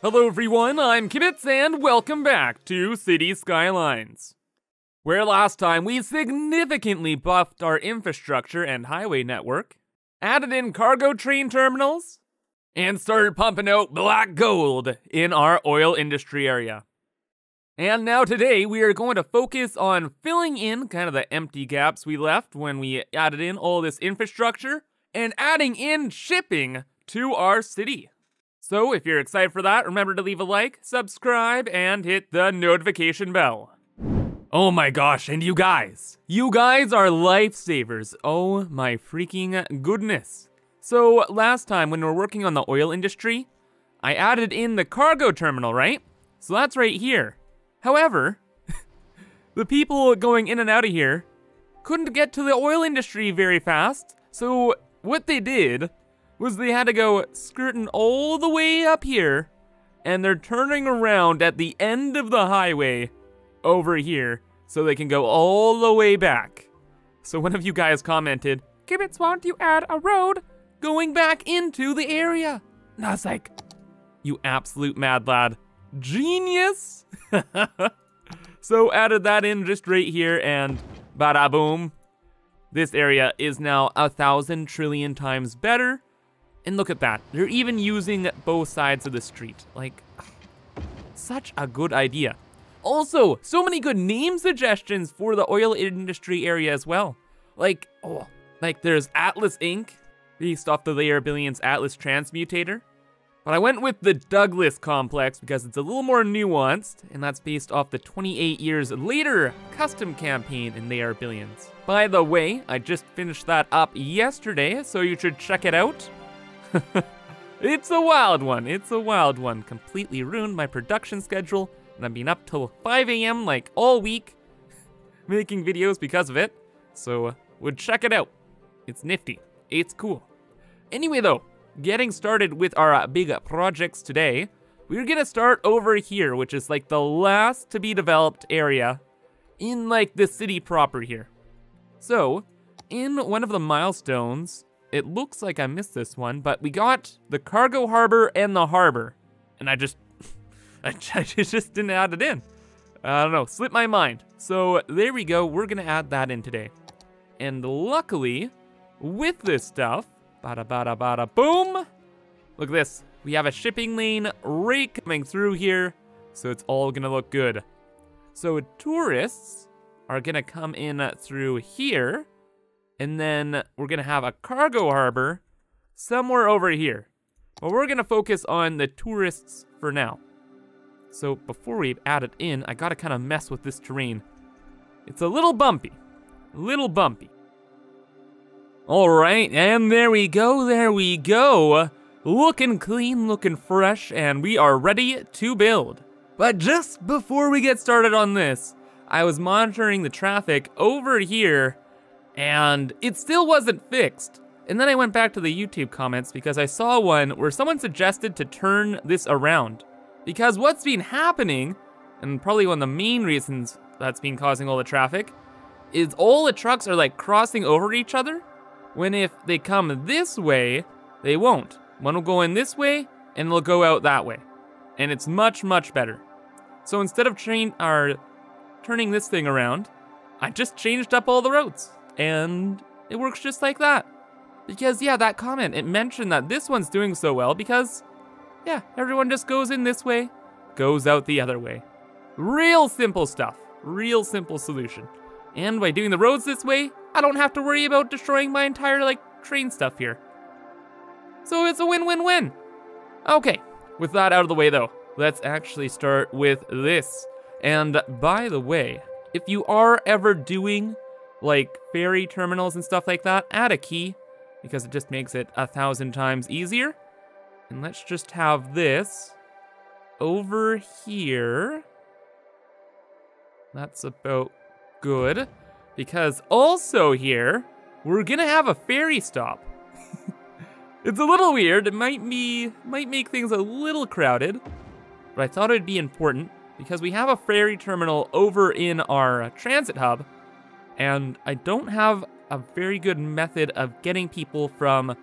Hello everyone, I'm Kibitz and welcome back to Cities Skylines. Where last time we significantly buffed our infrastructure and highway network, added in cargo train terminals, and started pumping out black gold in our oil industry area. And now today we are going to focus on filling in kind of the empty gaps we left when we added in all this infrastructure and adding in shipping to our city. So if you're excited for that, remember to leave a like, subscribe, and hit the notification bell. Oh my gosh, and you guys are lifesavers. Oh my freaking goodness. So last time when we were working on the oil industry, I added in the cargo terminal, right? So that's right here. However, the people going in and out of here couldn't get to the oil industry very fast. So what they did was they had to go skirting all the way up here, and they're turning around at the end of the highway over here so they can go all the way back. So one of you guys commented, "Kibitz, why don't you add a road going back into the area?" And I was like, you absolute mad lad. Genius! So added that in just right here, and bada boom. This area is now 1,000 trillion times better. And look at that, they're even using both sides of the street. Like, such a good idea. Also, so many good name suggestions for the oil industry area as well. Like, oh, like there's Atlas Inc., based off the Layer Billions Atlas Transmutator. But I went with the Douglas complex because it's a little more nuanced, and that's based off the 28 years later custom campaign in They Are Billions. By the way, I just finished that up yesterday, so you should check it out. It's a wild one, Completely ruined my production schedule, and I've been up till 5 a.m. like all week making videos because of it. So, would check it out. It's nifty, it's cool. Anyway though, getting started with our big projects today, we're gonna start over here, which is like the last to be developed area in like the city proper here. So, in one of the milestones, it looks like I missed this one, but we got the cargo harbor and the harbor. And I just didn't add it in. I don't know, slipped my mind. So there we go, we're gonna add that in today. And luckily, with this stuff, bada bada bada boom. Look at this, we have a shipping lane right coming through here. So it's all gonna look good. So tourists are gonna come in through here. And then we're gonna have a cargo harbor somewhere over here. But we're gonna focus on the tourists for now. So before we add it in, I gotta kinda mess with this terrain. It's a little bumpy, All right, and there we go, Looking clean, looking fresh, and we are ready to build. But just before we get started on this, I was monitoring the traffic over here and it still wasn't fixed. And then I went back to the YouTube comments because I saw one where someone suggested to turn this around. Because what's been happening, and probably one of the main reasons that's been causing all the traffic, is all the trucks are like crossing over each other, when if they come this way, they won't. One will go in this way, and they'll go out that way. And it's much, much better. So instead of turning this thing around, I just changed up all the roads. And it works just like that. Because yeah, that comment, it mentioned that this one's doing so well because yeah, everyone just goes in this way, goes out the other way. Real simple stuff, real simple solution. And by doing the roads this way, I don't have to worry about destroying my entire like train stuff here. So it's a win-win-win. Okay, with that out of the way though, let's actually start with this. And by the way, if you are ever doing like ferry terminals and stuff like that, add a key because it just makes it 1,000 times easier. And let's just have this over here. That's about good because also here, we're gonna have a ferry stop. It's a little weird, it might make things a little crowded, but I thought it'd be important because we have a ferry terminal over in our transit hub. And I don't have a very good method of getting people from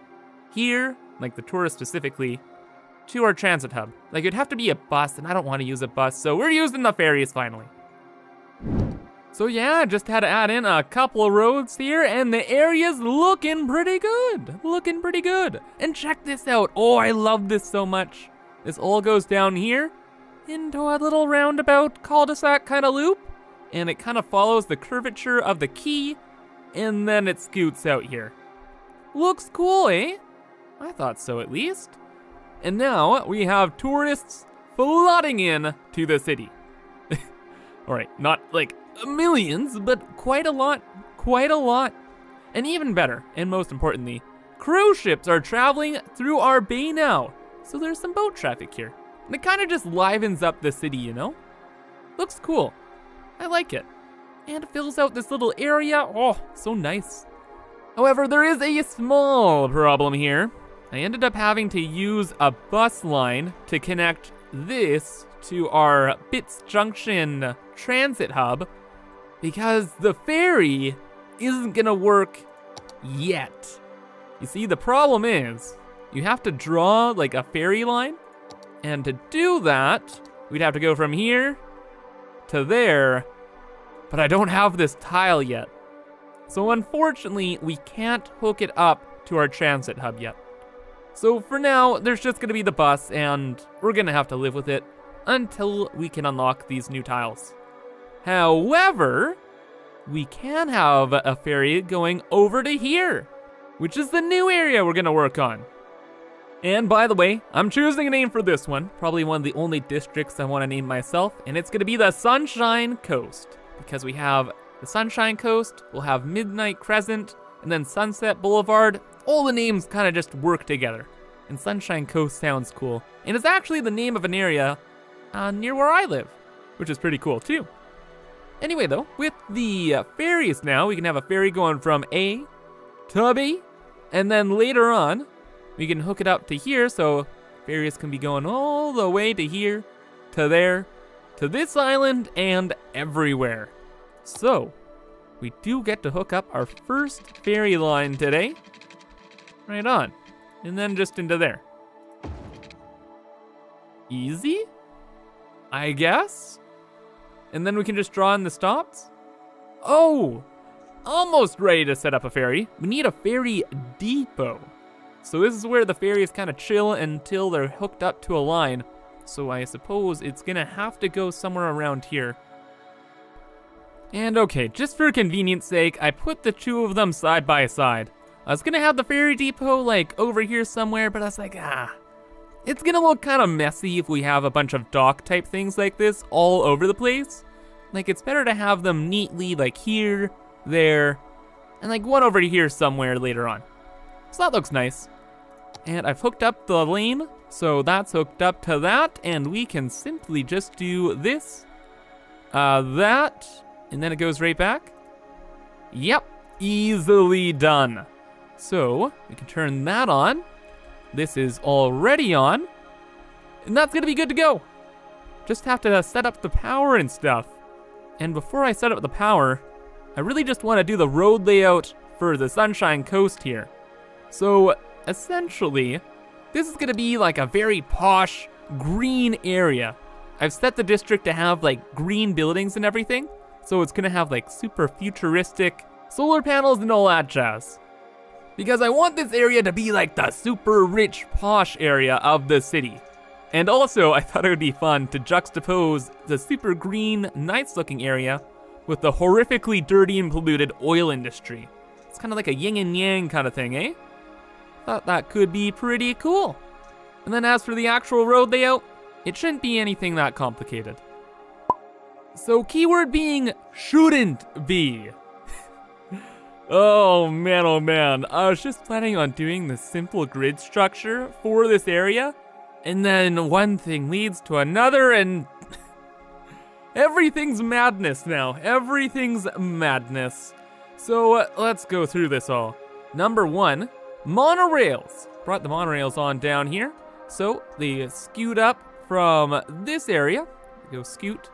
here, like the tourists specifically, to our transit hub. Like, it'd have to be a bus, and I don't want to use a bus, so we're using the ferries finally. So yeah, just had to add in a couple of roads here, and the area's looking pretty good. Looking pretty good. And check this out. Oh, I love this so much. This all goes down here into a little roundabout cul-de-sac kind of loop, and it kind of follows the curvature of the quay, and then it scoots out here. Looks cool, eh? I thought so, at least. And now we have tourists flooding in to the city. All right, not like millions, but quite a lot. And even better, and most importantly, cruise ships are traveling through our bay now. So there's some boat traffic here. And it kind of just livens up the city, you know? Looks cool. I like it. And it fills out this little area. Oh, so nice. However, there is a small problem here. I ended up having to use a bus line to connect this to our Bits Junction transit hub because the ferry isn't gonna work yet. You see, the problem is you have to draw like a ferry line, and to do that, we'd have to go from here to there, but I don't have this tile yet. So unfortunately, we can't hook it up to our transit hub yet. So for now, there's just gonna be the bus, and we're gonna have to live with it until we can unlock these new tiles. However, we can have a ferry going over to here, which is the new area we're gonna work on. And by the way, I'm choosing a name for this one, probably one of the only districts I wanna name myself, and it's gonna be the Sunshine Coast, because we have the Sunshine Coast, we'll have Midnight Crescent, and then Sunset Boulevard. All the names kinda just work together. And Sunshine Coast sounds cool, and it's actually the name of an area near where I live, which is pretty cool too. Anyway though, with the ferries now, we can have a ferry going from A to B, and then later on, we can hook it up to here, so ferries can be going all the way to here, to there, to this island, and everywhere. So, we do get to hook up our first ferry line today, right on, and then just into there. Easy? I guess? And then we can just draw in the stops? Oh, almost ready to set up a ferry. We need a ferry depot. So this is where the ferries kind of chill until they're hooked up to a line. So I suppose it's gonna have to go somewhere around here. And okay, just for convenience sake, I put the two of them side by side. I was gonna have the ferry depot like over here somewhere, but I was like, it's gonna look kind of messy if we have a bunch of dock type things like this all over the place. Like, it's better to have them neatly like here, there, and like one over here somewhere later on. So that looks nice. And I've hooked up the lane, so that's hooked up to that, and we can simply just do this, that, and then it goes right back. Yep, easily done. So we can turn that on. This is already on, and that's gonna be good to go. Just have to set up the power and stuff. And before I set up the power, I really just wanna do the road layout for the Sunshine Coast here. So essentially, this is gonna be like a very posh green area. I've set the district to have like green buildings and everything. So it's gonna have like super futuristic solar panels and all that jazz. Because I want this area to be like the super rich posh area of the city. And also I thought it would be fun to juxtapose the super green, nice looking area with the horrifically dirty and polluted oil industry. It's kind of like a yin and yang kind of thing, eh? Thought that could be pretty cool. And then as for the actual road layout, it shouldn't be anything that complicated. So keyword being shouldn't be. Oh man, oh man. I was just planning on doing the simple grid structure for this area, and then one thing leads to another, and everything's madness now. Everything's madness. So let's go through this all. Number one, monorails. Brought the monorails on down here. So they scoot up from this area. Go scoot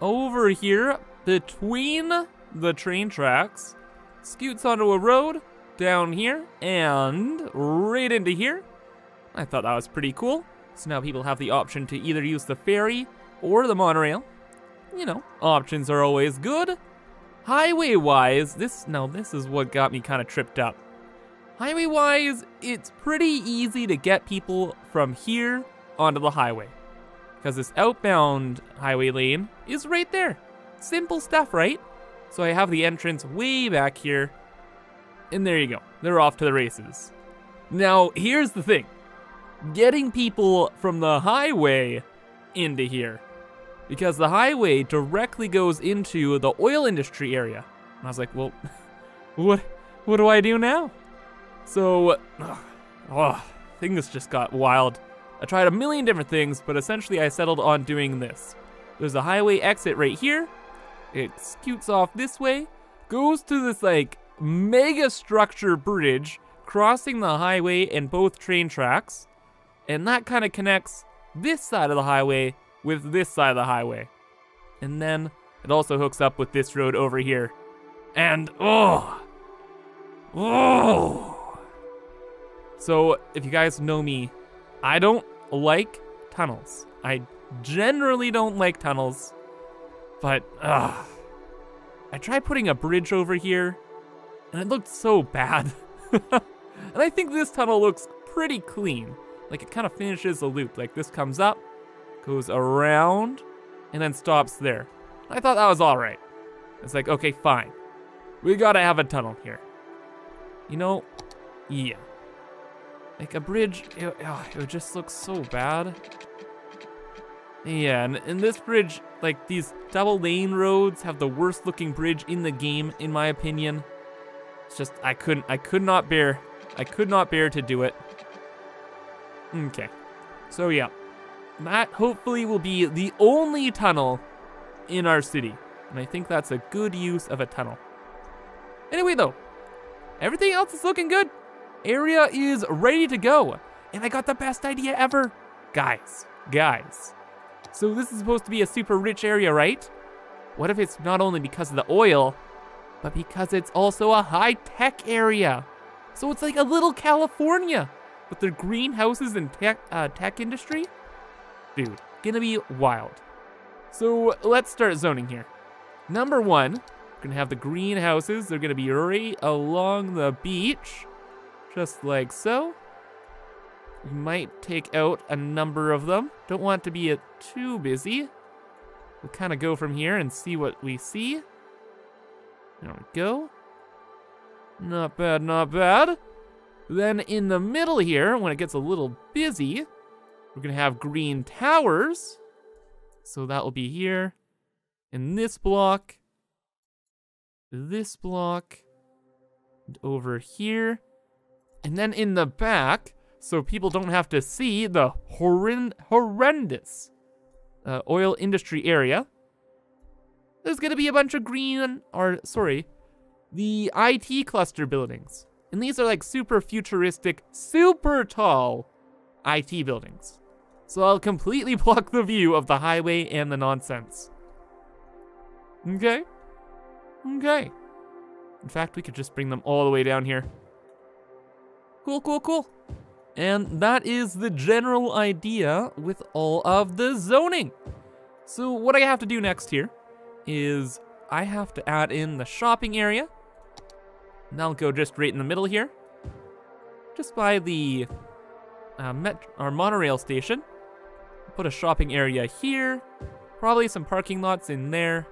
over here between the train tracks. scoots onto a road down here and right into here. I thought that was pretty cool. So now people have the option to either use the ferry or the monorail. You know, options are always good. Highway-wise, this is what got me kind of tripped up. Highway-wise, it's pretty easy to get people from here onto the highway, because this outbound highway lane is right there. Simple stuff, right? So I have the entrance way back here, and there you go. They're off to the races. Now, here's the thing. Getting people from the highway into here, because the highway directly goes into the oil industry area. And I was like, well, what do I do now? So, things just got wild. I tried a million different things, but essentially I settled on doing this. There's a highway exit right here. It scoots off this way, goes to this like mega structure bridge, crossing the highway and both train tracks. And that kind of connects this side of the highway with this side of the highway. And then it also hooks up with this road over here. And so if you guys know me, I don't like tunnels. I generally don't like tunnels, but I tried putting a bridge over here and it looked so bad. And I think this tunnel looks pretty clean. Like it kind of finishes the loop. Like this comes up, goes around, and then stops there. I thought that was all right. It's like, okay, fine. We gotta have a tunnel here. You know, yeah. Like a bridge, it just looks so bad. Yeah, and this bridge, like these double lane roads have the worst looking bridge in the game, in my opinion. It's just, I could not bear to do it. Okay, so yeah. That hopefully will be the only tunnel in our city. And I think that's a good use of a tunnel. Anyway though, everything else is looking good. Area is ready to go. And I got the best idea ever. Guys. So this is supposed to be a super rich area, right? What if it's not only because of the oil, but because it's also a high-tech area? So it's like a little California with their greenhouses and tech industry. Dude, gonna be wild. So let's start zoning here. Number one, we're gonna have the greenhouses. They're gonna be right along the beach, just like so. We might take out a number of them. Don't want to be too busy. We'll kind of go from here and see what we see. There we go. Not bad, not bad. Then in the middle here, when it gets a little busy, we're gonna have green towers. So that will be here, in this block, and over here. And then in the back, so people don't have to see the horrendous oil industry area, there's gonna be a bunch of the IT cluster buildings. And these are like super futuristic, super tall IT buildings. So I'll completely block the view of the highway and the nonsense. Okay. In fact, we could just bring them all the way down here. Cool. And that is the general idea with all of the zoning. So what I have to do next here is I have to add in the shopping area. And I'll go just right in the middle here. Just by the our monorail station. Put a shopping area here. Probably some parking lots in there.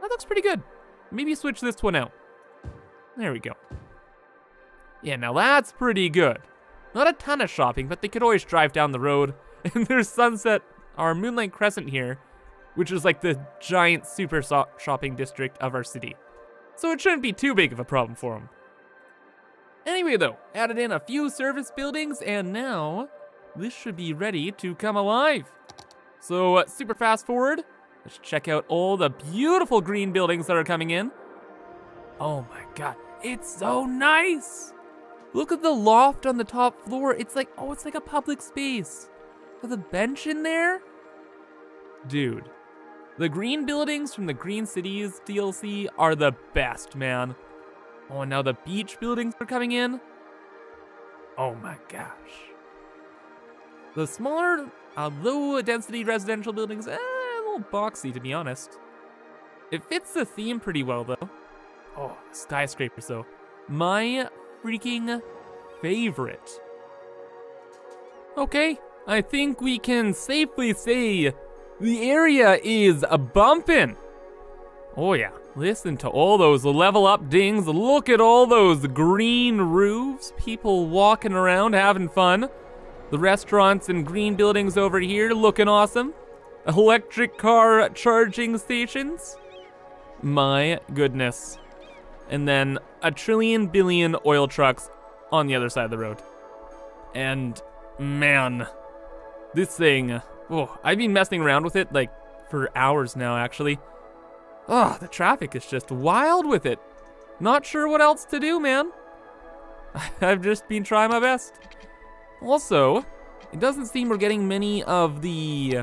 That looks pretty good. Maybe switch this one out. There we go. Yeah, now that's pretty good. Not a ton of shopping, but they could always drive down the road. And there's Sunset, our Moonlight Crescent here, which is like the giant super shopping district of our city. So it shouldn't be too big of a problem for them. Anyway though, added in a few service buildings and now this should be ready to come alive. So super fast forward, let's check out all the beautiful green buildings that are coming in. Oh my God, it's so nice. Look at the loft on the top floor. It's like, oh, it's like a public space with a bench in there. Dude, The green buildings from the Green Cities DLC are the best, man. Oh, and now the beach buildings are coming in. Oh my gosh. The smaller, low-density residential buildings, a little boxy, to be honest. It fits the theme pretty well, though. Oh, skyscrapers, though. My freaking favorite. Okay, I think we can safely say the area is a-bumpin'. Oh yeah, listen to all those level up dings. Look at all those green roofs. People walking around having fun. The restaurants and green buildings over here looking awesome. Electric car charging stations. My goodness. And then a trillion billion oil trucks on the other side of the road. And man, this thing, oh, I've been messing around with it like for hours now actually. Oh, the traffic is just wild with it. Not sure what else to do, man. I've just been trying my best. Also, it doesn't seem we're getting many of the,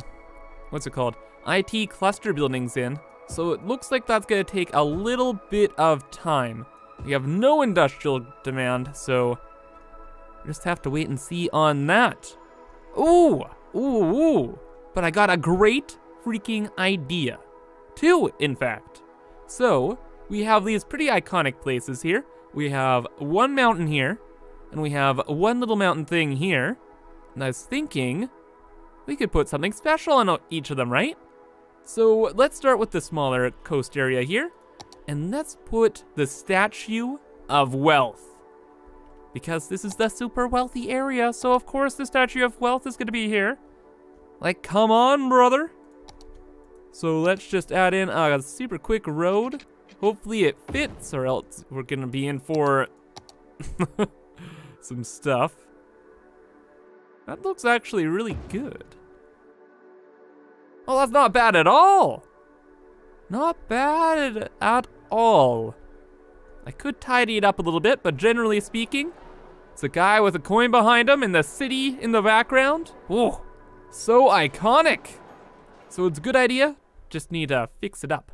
what's it called, IT cluster buildings in. So it looks like that's gonna take a little bit of time. We have no industrial demand, so just have to wait and see on that. Ooh. But I got a great freaking idea. Two, in fact. So we have these pretty iconic places here. We have one mountain here, and we have one little mountain thing here. And I was thinking we could put something special on each of them, right? So let's start with the smaller coast area here, and let's put the Statue of Wealth, because this is the super wealthy area, so of course the Statue of Wealth is gonna be here. Like, come on, brother. So let's just add in a super quick road. Hopefully it fits, or else we're gonna be in for some stuff. That looks actually really good. Oh, that's not bad at all. Not bad at all. I could tidy it up a little bit, but generally speaking, it's a guy with a coin behind him and the city in the background. Whoa, so iconic. So it's a good idea, just need to fix it up.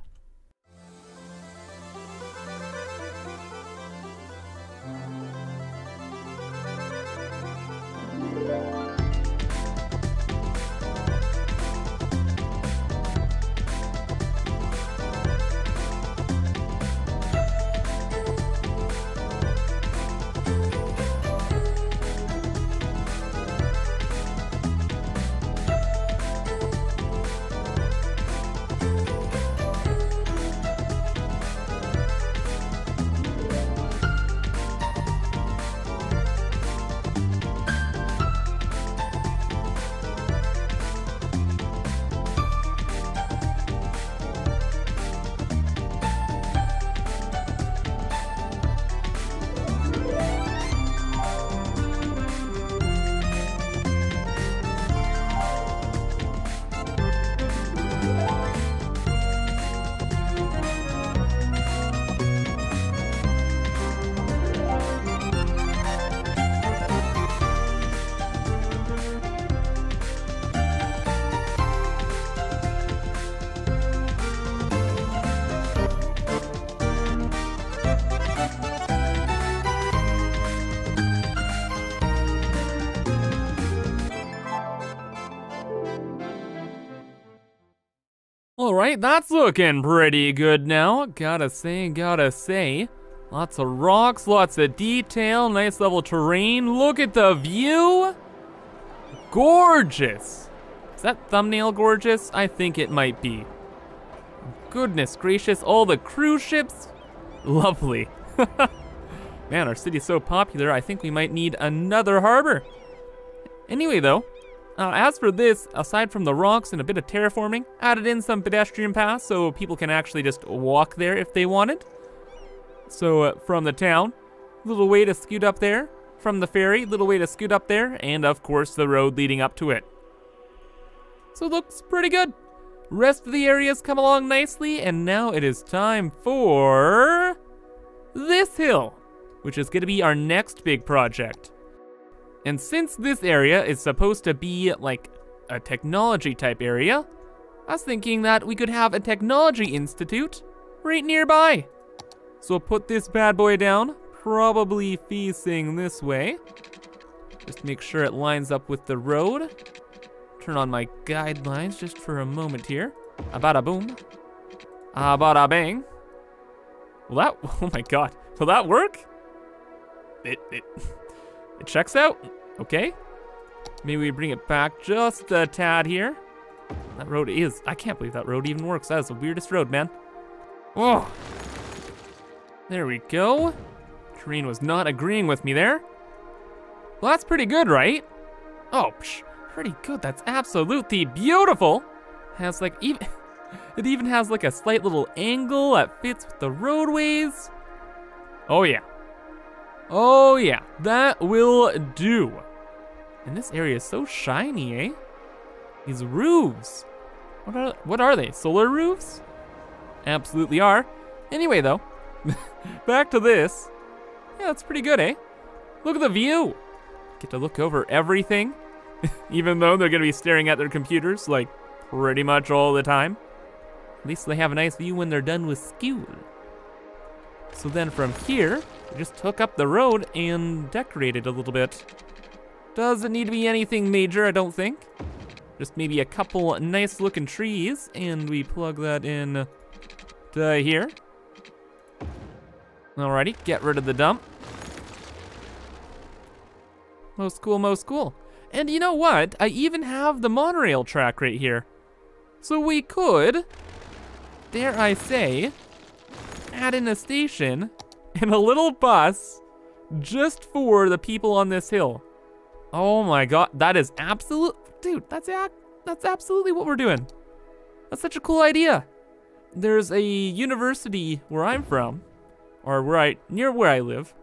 Alright, that's looking pretty good now. Gotta say. Lots of rocks, lots of detail, nice level terrain. Look at the view. Gorgeous. Is that thumbnail gorgeous? I think it might be. Goodness gracious, all the cruise ships. Lovely. Man, our city's so popular, I think we might need another harbor. Anyway though, as for this, aside from the rocks and a bit of terraforming, added in some pedestrian paths so people can actually just walk there if they wanted. So from the town, little way to scoot up there. From the ferry, little way to scoot up there. And of course the road leading up to it. So it looks pretty good. Rest of the areas come along nicely, and now it is time for this hill, which is going to be our next big project. And since this area is supposed to be like a technology type area, I was thinking that we could have a technology institute right nearby. So I'll put this bad boy down, probably facing this way. Just make sure it lines up with the road. Turn on my guidelines just for a moment here. Abada boom. Abada bang. Will that, oh my god, will that work? It checks out, okay. Maybe we bring it back just a tad here. That road is, I can't believe that road even works. That is the weirdest road, man. Oh, there we go. Terrain was not agreeing with me there. Well, that's pretty good, right? Oh, psh, pretty good, that's absolutely beautiful. Has like, even, it even has like a slight little angle that fits with the roadways. Oh yeah. Oh yeah, that will do. And this area is so shiny, eh? These roofs. What are they? Solar roofs? Absolutely are. Anyway though, back to this. Yeah, that's pretty good, eh? Look at the view. Get to look over everything, even though they're gonna be staring at their computers like pretty much all the time. At least they have a nice view when they're done with school. So then from here, we just hook up the road and decorate it a little bit. Doesn't need to be anything major, I don't think. Just maybe a couple nice looking trees, and we plug that in to here. Alrighty, get rid of the dump. Most cool, most cool. And you know what? I even have the monorail track right here. So we could, dare I say, add in a station and a little bus just for the people on this hill. Oh my god, that is absolute, dude, that's absolutely what we're doing. That's such a cool idea. There's a university where I'm from, or near where I live,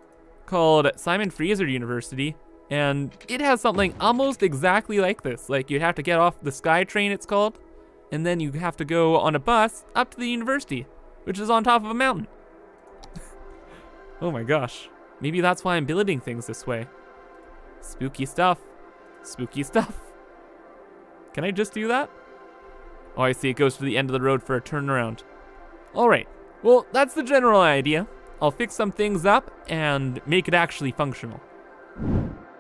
called Simon Fraser University, and it has something almost exactly like this. Like, you'd have to get off the Sky Train, it's called, and then you have to go on a bus up to the university, which is on top of a mountain. Oh my gosh, maybe that's why I'm building things this way. Spooky stuff, spooky stuff. Can I just do that? Oh, I see, it goes to the end of the road for a turnaround. All right, well, that's the general idea. I'll fix some things up and make it actually functional.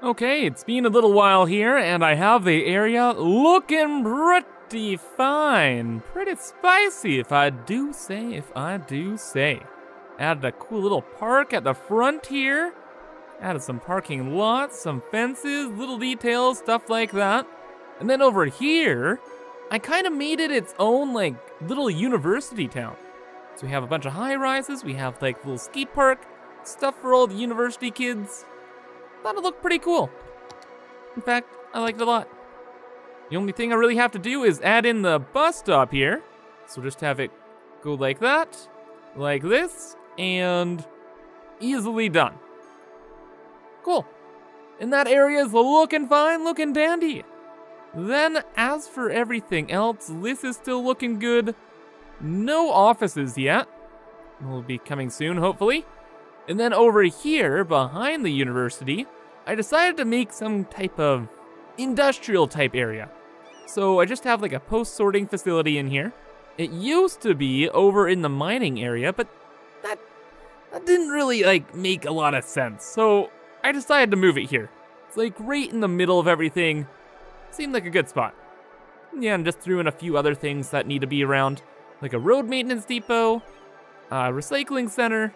Okay, it's been a little while here and I have the area looking pretty fine. Pretty spicy, if I do say. Added a cool little park at the front here. Added some parking lots, some fences, little details, stuff like that. And then over here, I kind of made it its own like little university town. So we have a bunch of high rises, we have like little ski park, stuff for all the university kids. Thought it looked pretty cool. In fact, I liked it a lot. The only thing I really have to do is add in the bus stop here. So just have it go like that, like this, and easily done. Cool. And that area is looking fine, looking dandy. Then as for everything else, this is still looking good. No offices yet. We'll be coming soon, hopefully. And then over here, behind the university, I decided to make some type of industrial type area. So I just have like a post-sorting facility in here. It used to be over in the mining area, but that didn't really like make a lot of sense. So I decided to move it here. It's like right in the middle of everything. Seemed like a good spot. Yeah, and just threw in a few other things that need to be around, like a road maintenance depot, a recycling center,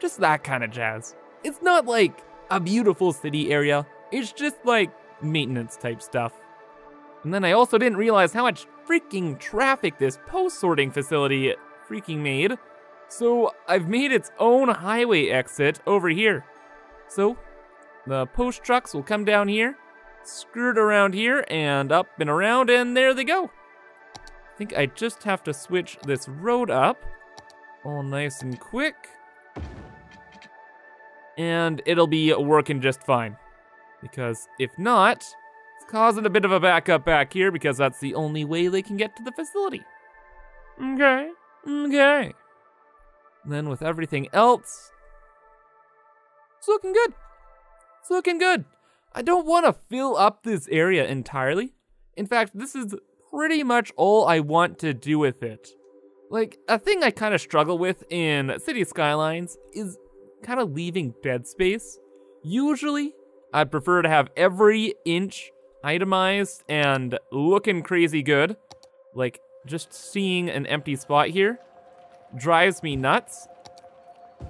just that kind of jazz. It's not like a beautiful city area. It's just like maintenance type stuff. And then I also didn't realize how much freaking traffic this post-sorting facility freaking made. So I've made its own highway exit over here. So the post trucks will come down here, skirt around here, and up and around, and there they go. I think I just have to switch this road up, all nice and quick, and it'll be working just fine. Because if not, it's causing a bit of a backup back here because that's the only way they can get to the facility. Okay, okay. And then with everything else, it's looking good. It's looking good. I don't want to fill up this area entirely. In fact, this is pretty much all I want to do with it. Like, a thing I kind of struggle with in Cities Skylines is kind of leaving dead space. Usually, I prefer to have every inch itemized and looking crazy good. Like, just seeing an empty spot here drives me nuts.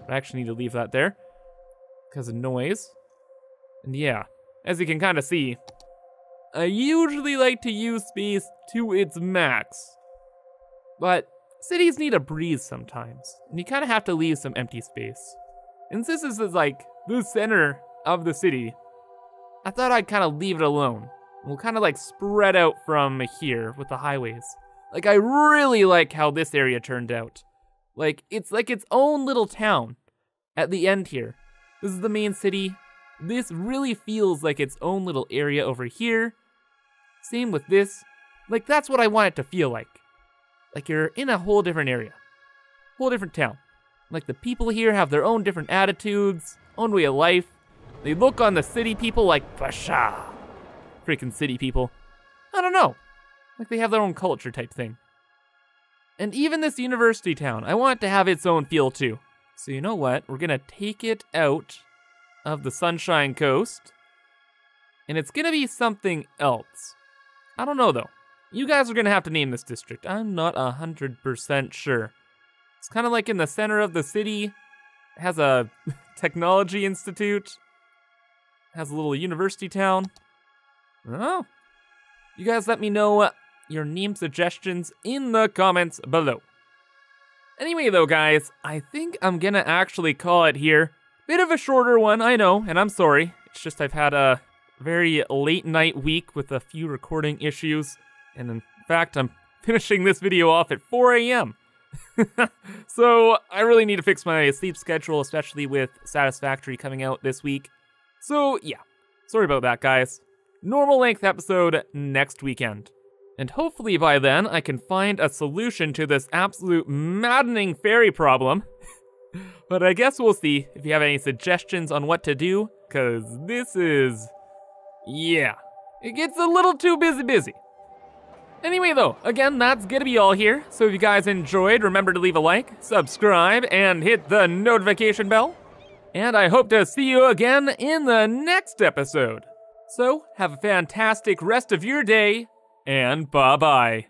I actually need to leave that there because of noise. And yeah, as you can kind of see, I usually like to use space to its max. But cities need a breeze sometimes, and you kind of have to leave some empty space. And since this is like the center of the city, I thought I'd kind of leave it alone. We'll kind of like spread out from here with the highways. Like, I really like how this area turned out. Like its own little town at the end here. This is the main city. This really feels like its own little area over here. Same with this. Like, that's what I want it to feel like. Like, you're in a whole different area. Whole different town. Like, the people here have their own different attitudes, own way of life. They look on the city people like, pshaw. Freaking city people. I don't know. Like, they have their own culture type thing. And even this university town, I want it to have its own feel too. So you know what? We're gonna take it out of the Sunshine Coast. And it's gonna be something else. I don't know though. You guys are gonna have to name this district. I'm not 100% sure. It's kind of like in the center of the city. It has a technology institute. It has a little university town. Oh. You guys let me know your name suggestions in the comments below. Anyway though guys, I think I'm gonna actually call it here. Bit of a shorter one, I know, and I'm sorry. It's just I've had a very late night week with a few recording issues. And in fact, I'm finishing this video off at 4 a.m. So I really need to fix my sleep schedule, especially with Satisfactory coming out this week. So yeah, sorry about that guys. Normal length episode next weekend. And hopefully by then I can find a solution to this absolute maddening fairy problem. But I guess we'll see if you have any suggestions on what to do, cause this is, yeah, it gets a little too busy. Anyway though, again, that's gonna be all here. So if you guys enjoyed, remember to leave a like, subscribe, and hit the notification bell. And I hope to see you again in the next episode. So have a fantastic rest of your day, and bye-bye.